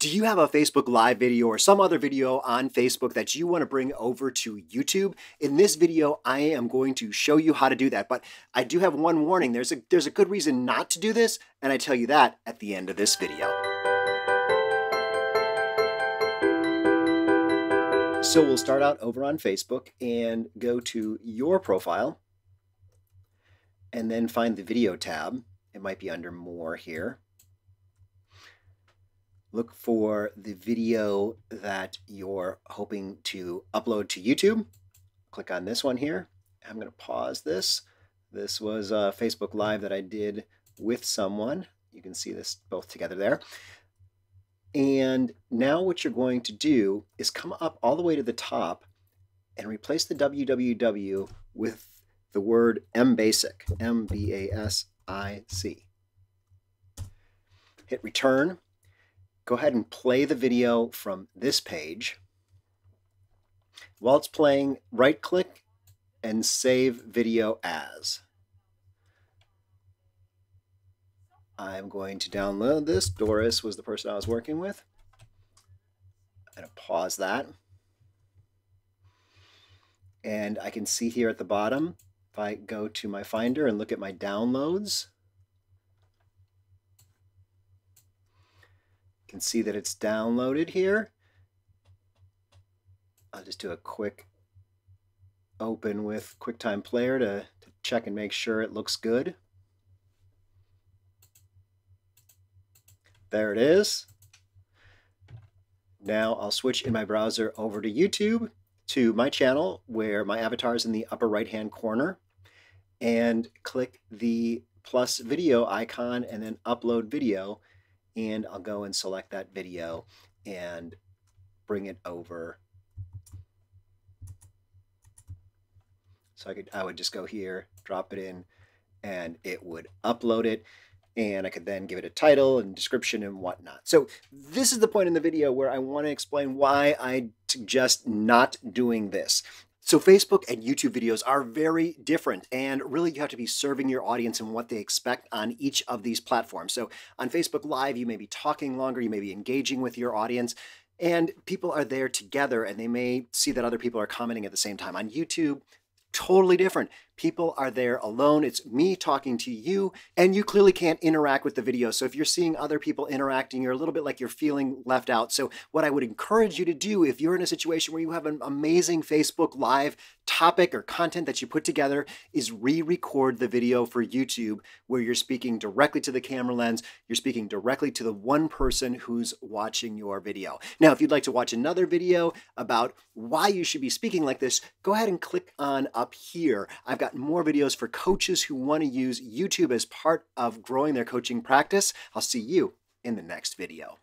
Do you have a Facebook Live video or some other video on Facebook that you want to bring over to YouTube? In this video, I am going to show you how to do that, but I do have one warning. There's a good reason not to do this, and I tell you that at the end of this video. So we'll start out over on Facebook and go to your profile and then find the video tab. It might be under more here. Look for the video that you're hoping to upload to YouTube. Click on this one here. I'm going to pause this. This was a Facebook Live that I did with someone. You can see this both together there. And now what you're going to do is come up all the way to the top and replace the www with the word MBASIC, M-B-A-S-I-C. Hit return. Go ahead and play the video from this page. While it's playing, right-click and save video as. I'm going to download this. Doris was the person I was working with. I'm going to pause that. And I can see here at the bottom, if I go to my Finder and look at my downloads, can see that it's downloaded here. I'll just do a quick open with QuickTime Player to check and make sure it looks good. There it is. Now I'll switch in my browser over to YouTube, to my channel where my avatar is in the upper right-hand corner, and click the plus video icon and then upload video. And I'll go and select that video and bring it over. So I would just go here, drop it in, and it would upload it. And I could then give it a title and description and whatnot. So this is the point in the video where I want to explain why I suggest not doing this. So Facebook and YouTube videos are very different, and really you have to be serving your audience and what they expect on each of these platforms. So on Facebook Live, you may be talking longer, you may be engaging with your audience, and people are there together and they may see that other people are commenting at the same time. On YouTube, totally different. People are there alone. It's me talking to you, and you clearly can't interact with the video. So if you're seeing other people interacting, you're a little bit like you're feeling left out. So what I would encourage you to do, if you're in a situation where you have an amazing Facebook Live topic or content that you put together, is re-record the video for YouTube where you're speaking directly to the camera lens. You're speaking directly to the one person who's watching your video. Now, if you'd like to watch another video about why you should be speaking like this, go ahead and click on up here. I've got more videos for coaches who want to use YouTube as part of growing their coaching practice. I'll see you in the next video.